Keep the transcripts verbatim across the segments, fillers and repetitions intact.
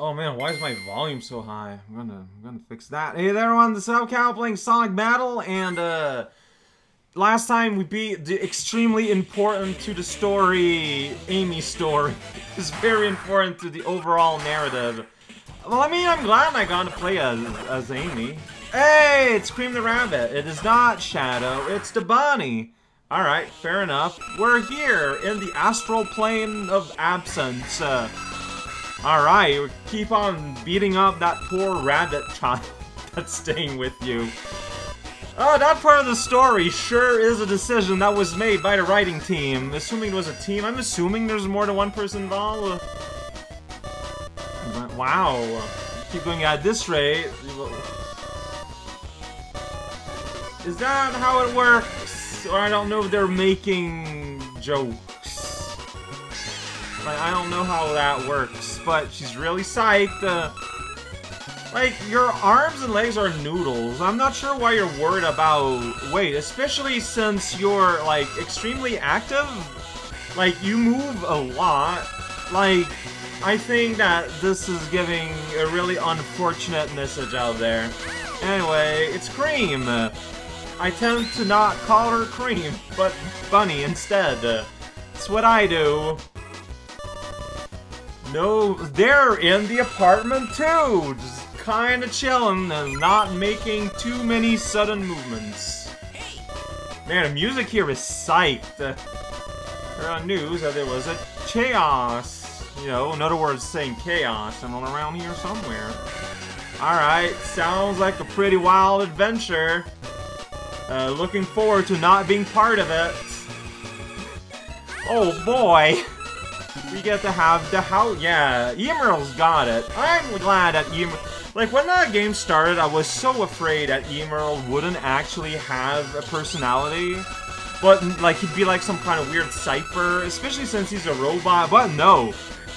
Oh man, why is my volume so high? I'm gonna, I'm gonna fix that. Hey there everyone, this is raocow playing Sonic Battle, and uh, last time we beat the extremely important to the story, Amy story. It's very important to the overall narrative. Well, I mean, I'm glad I got to play as, as Amy. Hey, it's Cream the Rabbit. It is not Shadow, it's the Bunny. Alright, fair enough. We're here in the astral plane of absence. Uh, Alright, we keep on beating up that poor rabbit child that's staying with you. Oh, that part of the story sure is a decision that was made by the writing team. Assuming it was a team, I'm assuming there's more than one person involved. But wow, keep going at this rate. Is that how it works? Or I don't know if they're making jokes. Like, I don't know how that works, but she's really psyched. Uh, Like, your arms and legs are noodles. I'm not sure why you're worried about weight, especially since you're, like, extremely active. Like, you move a lot. Like, I think that this is giving a really unfortunate message out there. Anyway, it's Cream. I tend to not call her Cream, but Bunny instead. It's what I do. No, they're in the apartment too! Just kind of chilling and not making too many sudden movements. Man, the music here is psyched. Around news that there was a chaos. You know, in other words, saying chaos. I'm all around here somewhere. Alright, sounds like a pretty wild adventure. Uh, looking forward to not being part of it. Oh boy! We get to have the house. Yeah, Emerl's got it. I'm glad that Emerl. Like, when that game started, I was so afraid that Emerl wouldn't actually have a personality. But, like, he'd be like some kind of weird cypher, especially since he's a robot. But no,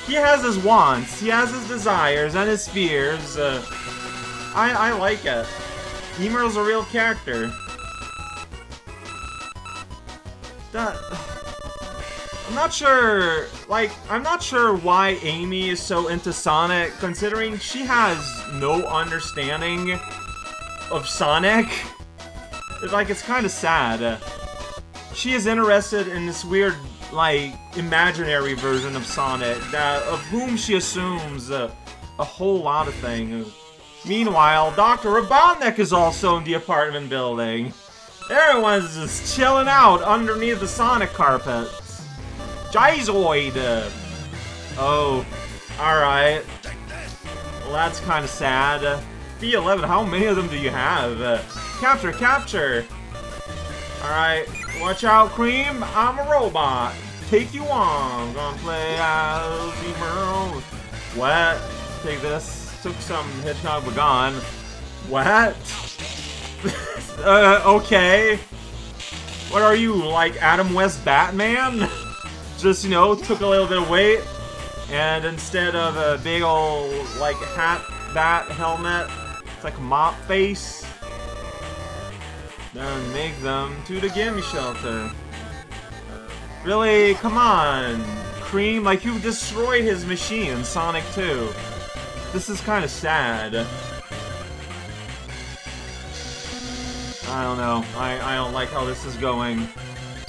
he has his wants, he has his desires, and his fears. Uh, I, I like it. Emerl's a real character. That. I'm not sure, like, I'm not sure why Amy is so into Sonic, considering she has no understanding of Sonic. It's like, it's kind of sad. She is interested in this weird, like, imaginary version of Sonic, that, of whom she assumes uh, a whole lot of things. Meanwhile, Doctor Robotnik is also in the apartment building. Everyone's just chilling out underneath the Sonic carpet. GIZOID! Oh, alright. Well, that's kind of sad. B eleven, how many of them do you have? Uh, capture, capture! Alright, watch out, Cream. I'm a robot. Take you on. Gonna play as Emerl. What? Take this. Took some Hitchcock but gone. What? uh, okay. What are you, like Adam West Batman? Just, you know, took a little bit of weight, and instead of a big old, like, hat, bat, helmet, it's like a mop face. Then make them to the Gamma shelter. Really? Come on, Cream, like, you've destroyed his machine, Sonic two. This is kind of sad. I don't know. I, I don't like how this is going.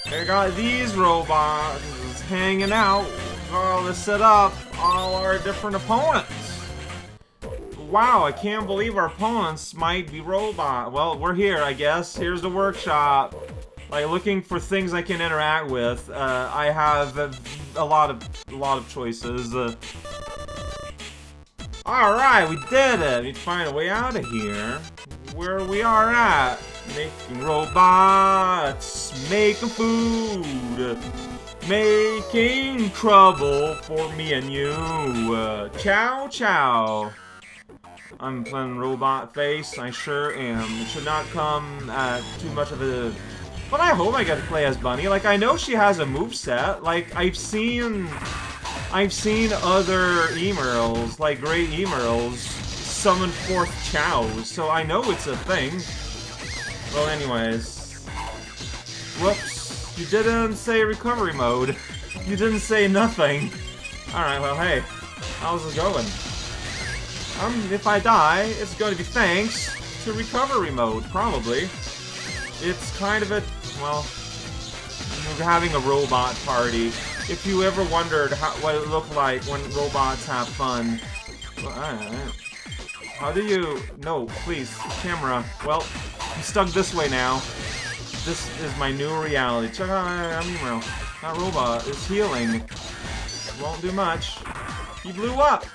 They got these robots hanging out, all to set up all our different opponents. Wow, I can't believe our opponents might be robot. Well, we're here, I guess. Here's the workshop. Like, looking for things I can interact with. Uh, I have a, a lot of a lot of choices. Uh, all right, we did it. Need to find a way out of here. Where we are at? Making robots, making food. Making trouble for me and you. Uh, Chow Chow. I'm playing Robot Face. I sure am. It should not come at too much of a. But I hope I get to play as Bunny. Like, I know she has a moveset. Like, I've seen, I've seen other Emerls, like great Emerls, summon forth Chows. So I know it's a thing. Well, anyways. Whoops. You didn't say recovery mode. You didn't say nothing. Alright, well, hey. How's it going? Um, if I die, it's going to be thanks to recovery mode, probably. It's kind of a, well, you're having a robot party. If you ever wondered how, what it looked like when robots have fun, well, I don't know. How do you, no, please, camera. Well, I'm stuck this way now. This is my new reality. Check out, I'm Emerl. That robot is healing. Won't do much. He blew up.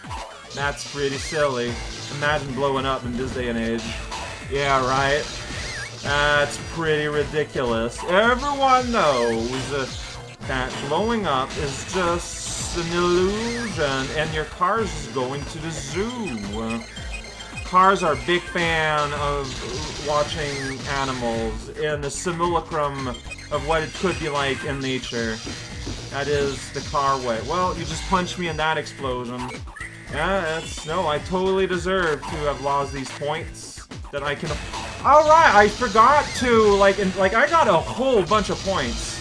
That's pretty silly. Imagine blowing up in this day and age. Yeah, right? That's pretty ridiculous. Everyone knows that blowing up is just an illusion, and your car's is going to the zoo. Cars are a big fan of watching animals in the simulacrum of what it could be like in nature. That is the car way. Well, you just punched me in that explosion. Yeah, that's... No, I totally deserve to have lost these points that I can... Alright, I forgot to, like, in, like, I got a whole bunch of points.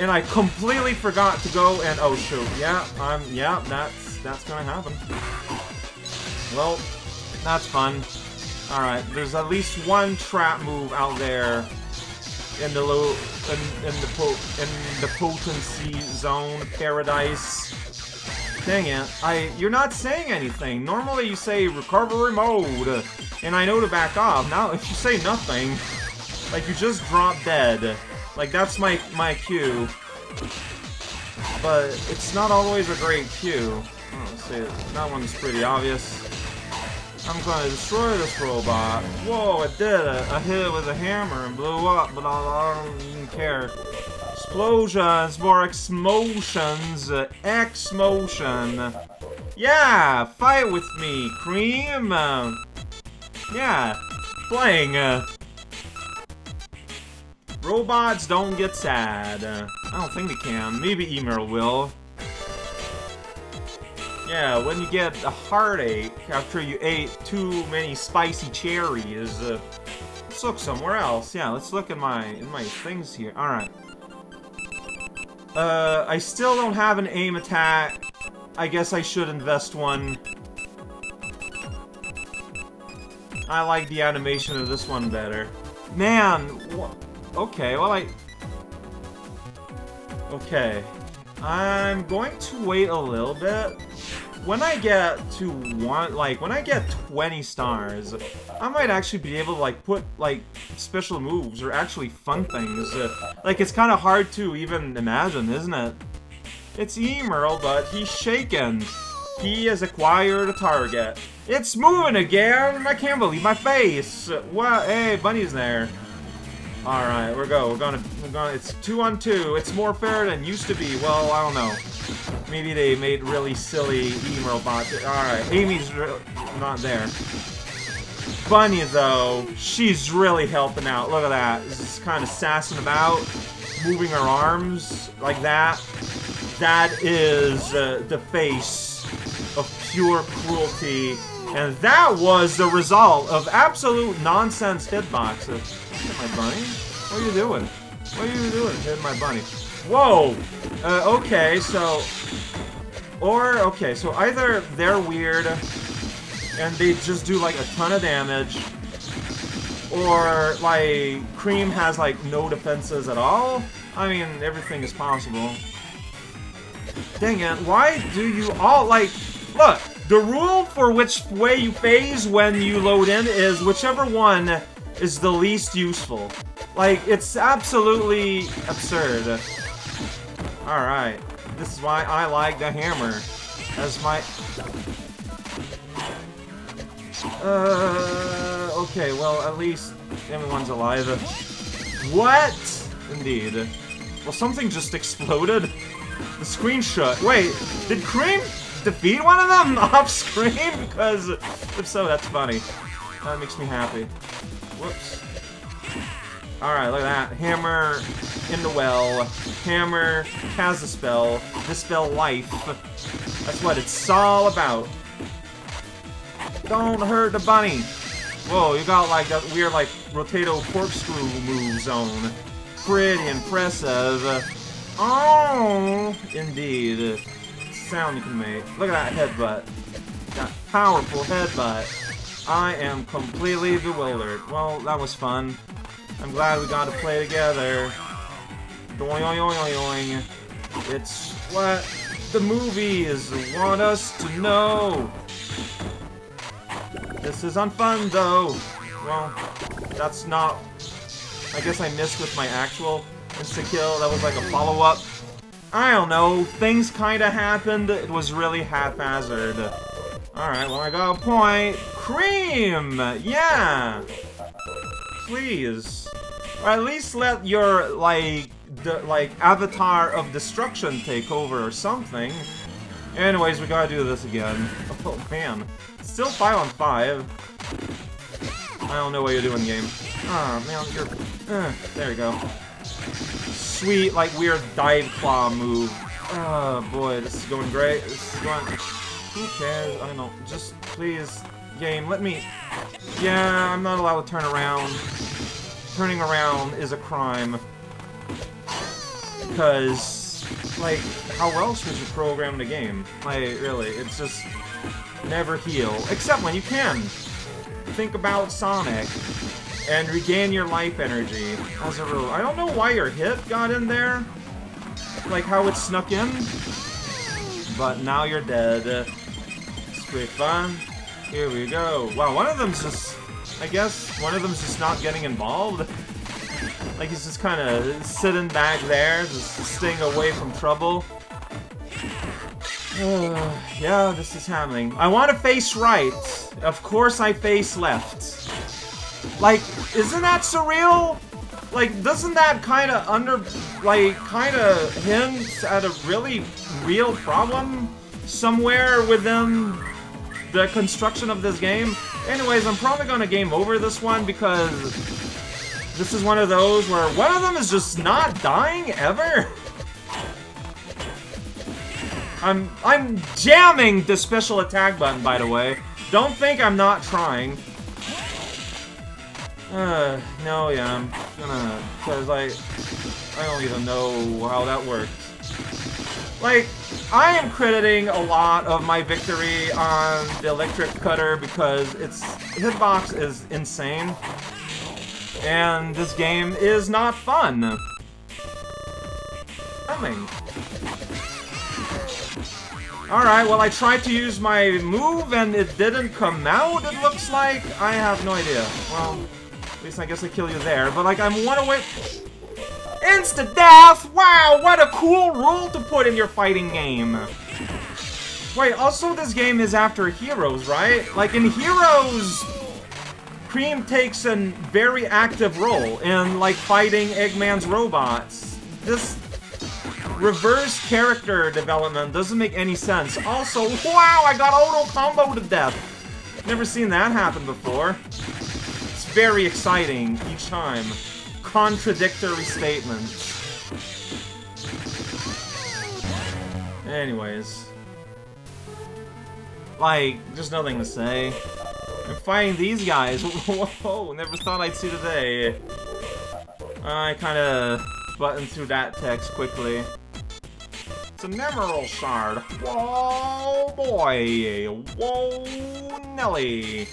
And I completely forgot to go and... Oh, shoot. Yeah, I'm... Yeah, that's... That's gonna happen. Well, that's fun. Alright, there's at least one trap move out there in the low... In, in the po... In the potency zone paradise. Dang it, I, you're not saying anything. Normally you say recovery mode, and I know to back off. Now if you say nothing, like you just drop dead. Like that's my, my cue. But it's not always a great cue. Oh, let's see, that one's pretty obvious. I'm gonna destroy this robot. Whoa, it did it. I hit it with a hammer and blew up, but I don't even care. Explosions, more X-motions, X-motion. Yeah, fight with me, Cream. Uh, yeah, playing. Uh, robots don't get sad. Uh, I don't think they can. Maybe Emerl will. Yeah, when you get a heartache after you ate too many spicy cherries, uh, let's look somewhere else. Yeah, let's look in my in my things here. All right. Uh, I still don't have an aim attack. I guess I should invest one. I like the animation of this one better. Man, wh- okay, well I... Okay. I'm going to wait a little bit. When I get to one, like, when I get twenty stars, I might actually be able to, like, put, like, special moves or actually fun things. Uh, like, it's kind of hard to even imagine, isn't it? It's Emerl, but he's shaken. He has acquired a target. It's moving again! I can't believe my face! Wow, hey, Bunny's there. Alright, we're go. We're gonna, we're gonna, it's two on two. It's more fair than used to be. Well, I don't know. Maybe they made really silly Emerl bots. Alright, Amy's not there. Bunny, though, she's really helping out. Look at that. Just kind of sassing about, moving her arms like that. That is uh, the face of pure cruelty. And that was the result of absolute nonsense hitboxes. Hit my bunny? What are you doing? What are you doing? Hit my bunny. Whoa! Uh, okay, so... Or, okay, so either they're weird, and they just do, like, a ton of damage, or, like, Cream has, like, no defenses at all? I mean, everything is possible. Dang it, why do you all, like... Look, the rule for which way you phase when you load in is whichever one is the least useful. Like, it's absolutely absurd. Alright, this is why I like the hammer as my... Uh, okay, well, at least everyone's alive. What? Indeed. Well, something just exploded. The screenshot. Wait, did Cream defeat one of them off screen? Because if so, that's funny. That makes me happy. Whoops. Alright, look at that. Hammer in the well. Hammer has a spell. Dispel life. That's what it's all about. Don't hurt the bunny. Whoa, you got like that weird like rotato corkscrew move zone. Pretty impressive. Oh, indeed. Sound you can make. Look at that headbutt. Got powerful headbutt. I am completely bewildered. Well, that was fun. I'm glad we got to play together. Doing, doing, doing. It's what the movies want us to know. This isn't fun, though. Well, that's not... I guess I missed with my actual insta-kill. That was like a follow-up. I don't know. Things kinda happened. It was really haphazard. Alright, well, I got a point. Cream! Yeah! Please. Or at least let your, like, the, like, avatar of destruction take over or something. Anyways, we gotta do this again. Oh, man. Still five on five. I don't know what you're doing, game. Ah, oh, man, you're... Uh, there you go. Sweet, like, weird dive claw move. Oh, boy, this is going great. This is going... Who cares? I don't know. Just, please, game, let me... Yeah, I'm not allowed to turn around. Turning around is a crime. Because, like, how else would you program the game? Like, really, it's just... Never heal. Except when you can. Think about Sonic and regain your life energy as a rule. I don't know why your hit got in there, like how it snuck in, but now you're dead. It's great fun. Here we go. Wow, one of them's just, I guess, one of them's just not getting involved. Like he's just kind of sitting back there, just staying away from trouble. Uh, yeah, this is happening. I want to face right. Of course I face left. Like, isn't that surreal? Like, doesn't that kind of under... Like, kind of hint at a really real problem somewhere within the construction of this game? Anyways, I'm probably going to game over this one because this is one of those where one of them is just not dying ever. I'm I'm jamming the special attack button, by the way. Don't think I'm not trying. Uh, no, yeah, I'm gonna, cause like, I don't even know how that works. Like, I am crediting a lot of my victory on the electric cutter because its hitbox is insane. And this game is not fun. Coming. Alright, well I tried to use my move and it didn't come out, it looks like. I have no idea. Well, at least I guess I kill you there, but like I'm one away... Insta-death! Wow, what a cool rule to put in your fighting game! Wait, also this game is after Heroes, right? Like in Heroes, Cream takes a very active role in like fighting Eggman's robots. This... Reverse character development doesn't make any sense. Also, wow, I got auto-combo to death. Never seen that happen before. It's very exciting each time. Contradictory statements. Anyways. Like, there's nothing to say. I'm fighting these guys. Whoa, never thought I'd see today. I kinda buttoned through that text quickly. It's an Emerl shard. Whoa, boy. Whoa, Nelly.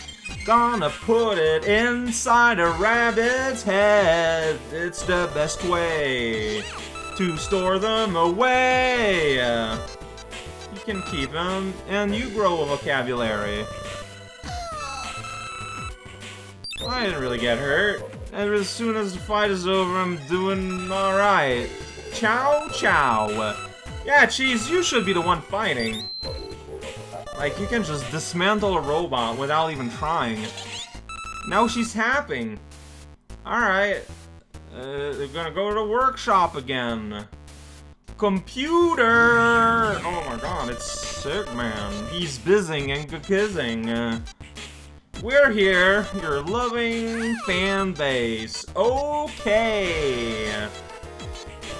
Gonna put it inside a rabbit's head. It's the best way to store them away. You can keep them, and you grow a vocabulary. I didn't really get hurt. And as soon as the fight is over, I'm doing alright. Chow Chow. Yeah, Cheese, you should be the one fighting. Like, you can just dismantle a robot without even trying. Now she's tapping. Alright. Uh, they're gonna go to the workshop again. Computer! Oh my god, it's sick, man. He's bizzing and gukizing. Uh, We're here, your loving fan base. Okay.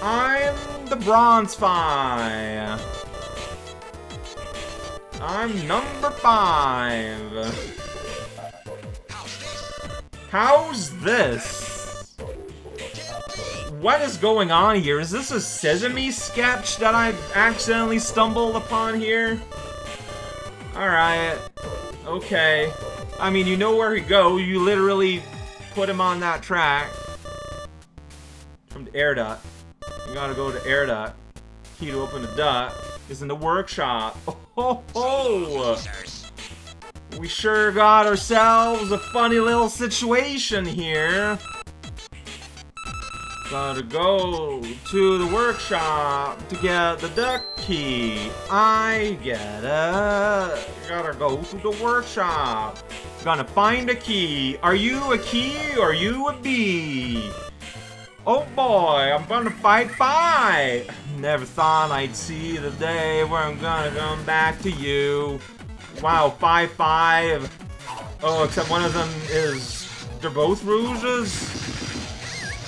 I'm the Bronze Fi. I'm number five. How's this? What is going on here? Is this a Sesame sketch that I accidentally stumbled upon here? Alright. Okay. I mean, you know where he go. You literally put him on that track. From the air duct. You gotta go to air duct. Key to open the duct is in the workshop. Oh, oh, oh. We sure got ourselves a funny little situation here. Gotta go to the workshop to get the duck key. I gotta, gotta go to the workshop. Gonna find a key. Are you a key or are you a bee? Oh boy, I'm gonna fight fight. Never thought I'd see the day where I'm gonna come back to you. Wow, five five. Oh, except one of them is, they're both Rouges?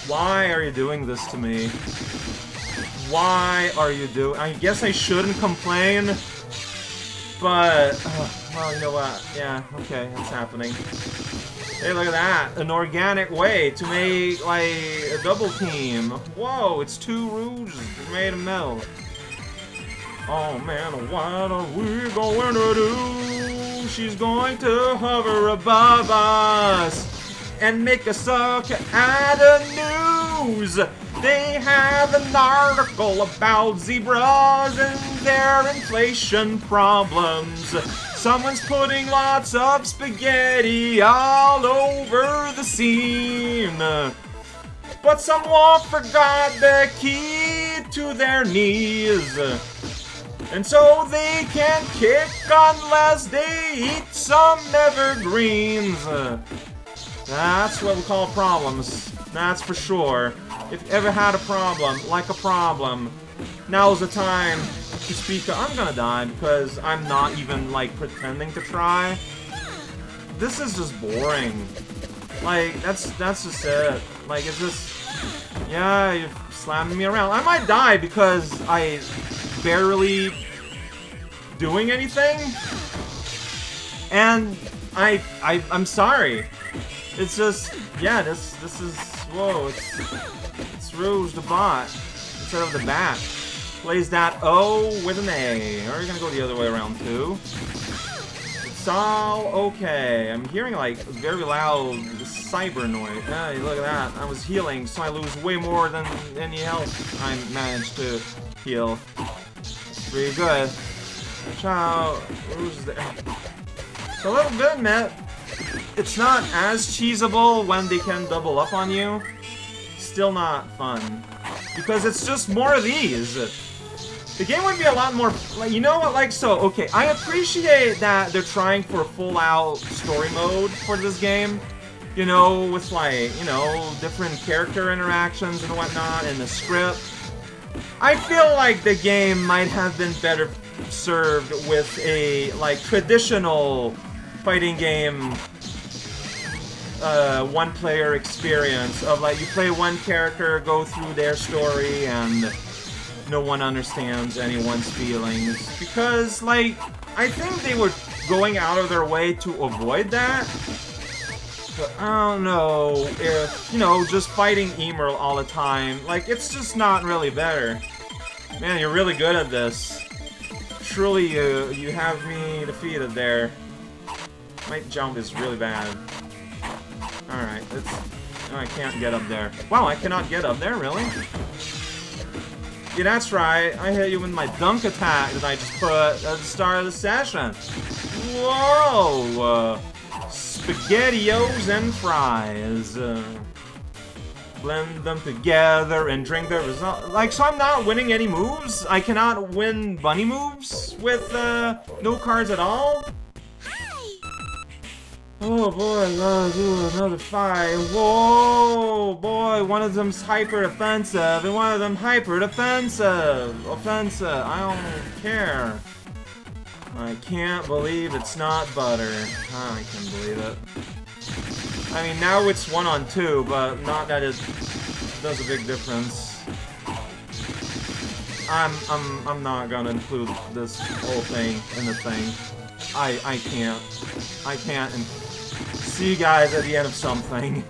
Why are you doing this to me? Why are you doing? I guess I shouldn't complain, but uh, well, you know what? Yeah, okay, it's happening. Hey, look at that! An organic way to make like a double team. Whoa, it's two Rouges made a meld. Oh man, what are we going to do? She's going to hover above us and make a suck at the news. They have an article about zebras and their inflation problems. Someone's putting lots of spaghetti all over the scene, but someone forgot the key to their knees, and so they can't kick unless they eat some evergreens. That's what we call problems. That's for sure. If you ever had a problem, like a problem, now's the time to speak up. I'm gonna die because I'm not even, like, pretending to try. This is just boring. Like, that's that's just it. Like, it's just... yeah, you're slamming me around. I might die because I barely doing anything. And I, I I'm sorry. It's just, yeah, this, this is, whoa, it's, it's Rouge the bot, instead of the bat. Plays that O with an A. Or are you gonna go the other way around, too? It's all okay. I'm hearing, like, very loud cyber noise. Hey, look at that. I was healing, so I lose way more than any health I managed to heal. It's pretty good. Chow, Rouge is there. It's a little good, man. It's not as cheeseable when they can double up on you. Still not fun. Because it's just more of these. The game would be a lot more... like, you know what, like, so, okay, I appreciate that they're trying for full-out story mode for this game. You know, with, like, you know, different character interactions and whatnot, and the script. I feel like the game might have been better served with a, like, traditional fighting game uh, one-player experience of, like, you play one character, go through their story, and no one understands anyone's feelings. Because, like, I think they were going out of their way to avoid that. But I don't know if, you know, just fighting Emerl all the time, like, it's just not really better. Man, you're really good at this. Truly, you, you have me defeated there. My jump is really bad. Alright, it's... oh, I can't get up there. Wow, I cannot get up there, really? Yeah, that's right. I hit you with my dunk attack that I just put at the start of the session. Whoa! Uh, Spaghettios and fries. Uh, blend them together and drink the result. Like, so I'm not winning any moves? I cannot win bunny moves with uh, no cards at all? Oh boy, let's do another fight. Whoa, boy, one of them's hyper offensive and one of them hyper defensive. Offensive, I don't care. I can't believe it's not butter. Oh, I can't believe it. I mean, now it's one on two, but not that it does a big difference. I'm, I'm, I'm not gonna include this whole thing in the thing. I, I can't. I can't. And see you guys at the end of something.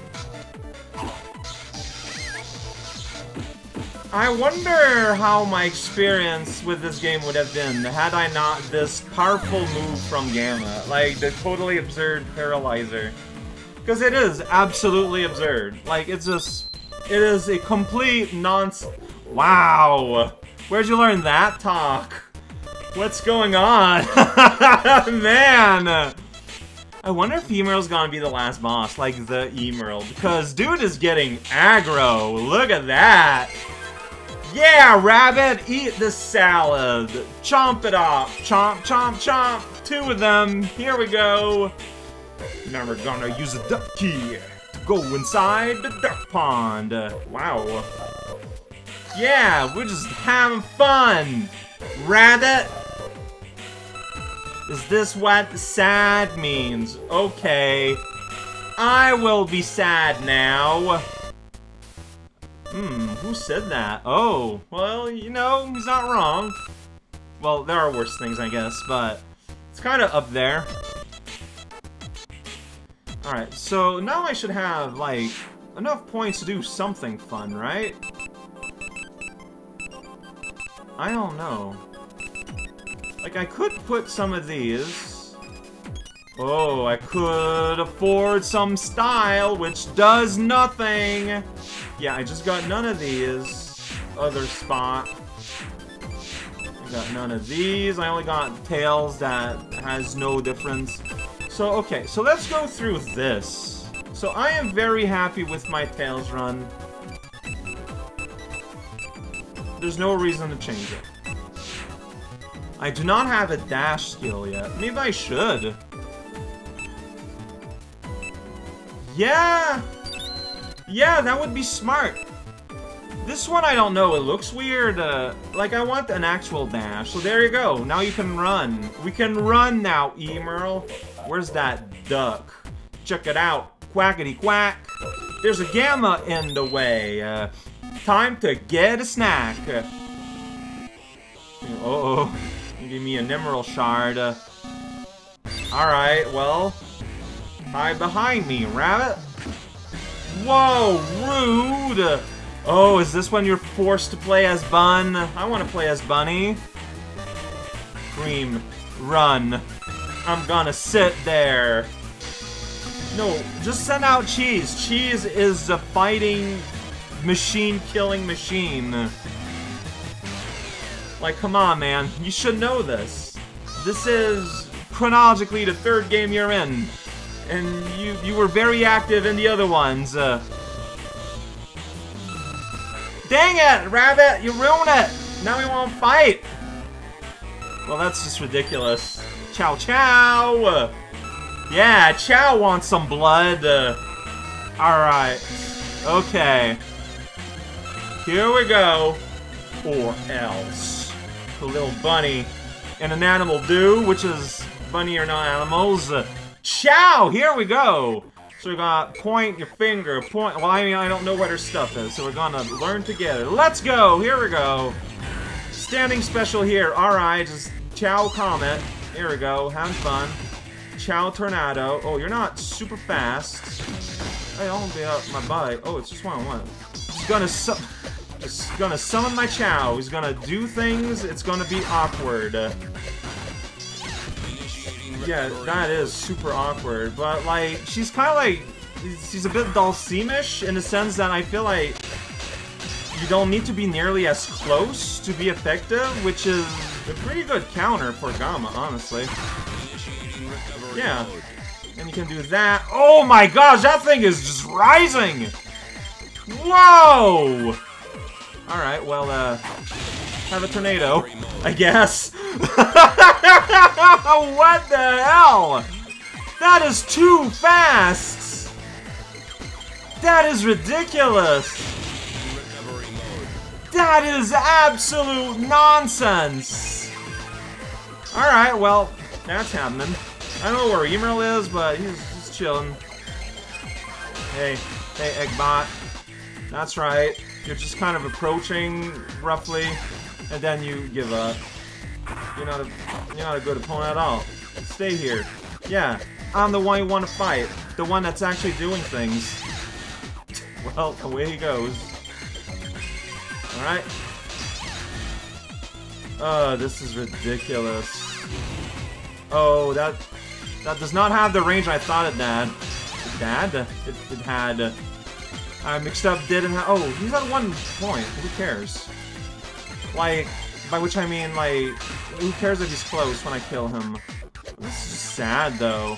I wonder how my experience with this game would have been had I not this powerful move from Gamma, like the totally absurd paralyzer. Because it is absolutely absurd. Like, it's just, it is a complete nonsense. Wow! Where'd you learn that talk? What's going on? Man! I wonder if Emerl's gonna be the last boss, like the Emerl, because dude is getting aggro. Look at that! Yeah, rabbit, eat the salad. Chomp it off. Chomp, chomp, chomp. Two of them. Here we go. Now we're gonna use a duck key to go inside the duck pond. Wow. Yeah, we're just having fun. Rabbit. Is this what sad means? Okay. I will be sad now. Hmm, who said that? Oh, well, you know, he's not wrong. Well, there are worse things, I guess, but it's kind of up there. Alright, so now I should have, like, enough points to do something fun, right? I don't know. Like, I could put some of these. Oh, I could afford some style, which does nothing. Yeah, I just got none of these. Other spot. I got none of these. I only got tails that has no difference. So, okay. So, let's go through this. So, I am very happy with my tails run. There's no reason to change it. I do not have a dash skill yet. Maybe I should. Yeah! Yeah, that would be smart. This one, I don't know. It looks weird. Uh, like, I want an actual dash. So there you go. Now you can run. We can run now, Emerl. Where's that duck? Check it out. Quackity quack. There's a Gamma in the way. Uh, time to get a snack. Uh oh. You give me an Emerl shard. Uh, Alright, well. Hide behind me, rabbit. Whoa, rude! Oh, is this when you're forced to play as Bun? I want to play as Bunny. Cream, run. I'm gonna sit there. No, just send out Cheese. Cheese is a fighting machine, killing machine. Like, come on, man. You should know this. This is chronologically the third game you're in. And you you were very active in the other ones. Uh, dang it, rabbit! You ruined it! Now we won't fight! Well, that's just ridiculous. Chow Chow! Uh, yeah, Chow wants some blood. Uh, Alright. Okay. Here we go. Or else. The little bunny and an animal do, which is bunny are not animals. Uh, Chow! Here we go! So we got point your finger, point... Well, I mean, I don't know what her stuff is, so we're gonna learn together. Let's go! Here we go! Standing special here. Alright, just Chow Comet. Here we go. Having fun. Chow Tornado. Oh, you're not super fast. Hey, I'll be up my butt. Oh, it's just one on one. It's gonna su... It's gonna summon my Chow. He's gonna do things. It's gonna be awkward. Yeah, that is super awkward, but like, she's kind of like, she's a bit Dulcimish in the sense that I feel like you don't need to be nearly as close to be effective, which is a pretty good counter for Gamma, honestly. Yeah, and you can do that. Oh my gosh, that thing is just rising! Whoa! Alright, well, uh, have a tornado, I guess. What the hell? That is too fast! That is ridiculous! That is absolute nonsense! Alright, well, that's happening. I don't know where Emerl is, but he's, he's chilling. Hey, hey, Eggbot. That's right. You're just kind of approaching, roughly, and then you give up. You're not a you're not a good opponent at all. Stay here. Yeah, I'm the one you want to fight. The one that's actually doing things. Well, away he goes. Alright. Oh, this is ridiculous. Oh, that that does not have the range I thought it had. It had? It, it had. I mixed up didn't have. Oh, he's at one point. Who cares? Like, by which I mean, like, who cares if he's close when I kill him? This is just sad, though.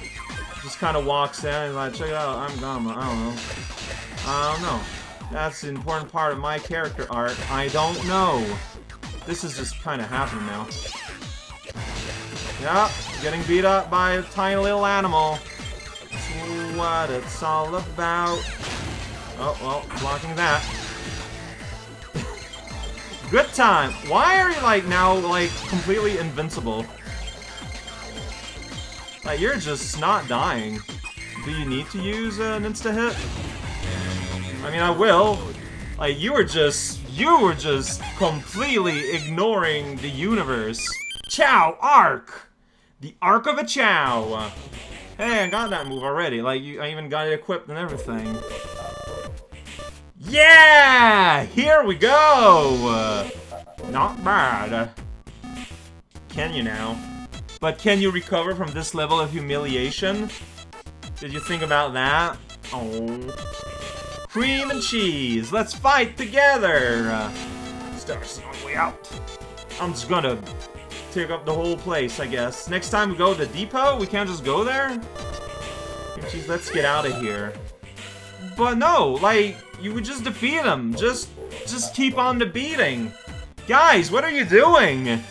Just kind of walks in and like, check it out, I'm Gamma. I don't know. I don't know. That's an important part of my character art. I don't know. This is just kind of happening now. Yep, getting beat up by a tiny little animal. That's what it's all about. Oh, well, blocking that. Good time. Why are you, like, now, like, completely invincible? Like, you're just not dying. Do you need to use an insta-hit? I mean, I will. Like, you were just... You were just completely ignoring the universe. Chow Arc! The Arc of a Chow! Hey, I got that move already. Like, you, I even got it equipped and everything. Yeah! Here we go! Not bad. Can you now? But can you recover from this level of humiliation? Did you think about that? Oh... Cream and Cheese, let's fight together! Uh, Starts on the way out. I'm just gonna take up the whole place, I guess. Next time we go to the depot, we can't just go there? Cream and Cheese, let's get out of here. But no, like, you would just defeat him. Just, just keep on the beating. Guys, what are you doing?